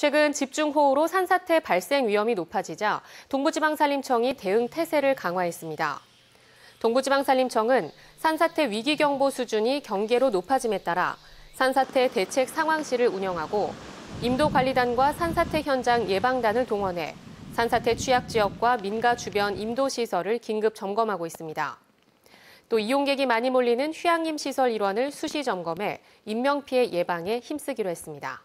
최근 집중호우로 산사태 발생 위험이 높아지자 동부지방산림청이 대응 태세를 강화했습니다. 동부지방산림청은 산사태 위기경보 수준이 경계로 높아짐에 따라 산사태 대책 상황실을 운영하고 임도관리단과 산사태 현장 예방단을 동원해 산사태 취약지역과 민가 주변 임도시설을 긴급 점검하고 있습니다. 또 이용객이 많이 몰리는 휴양림시설 일원을 수시 점검해 인명피해 예방에 힘쓰기로 했습니다.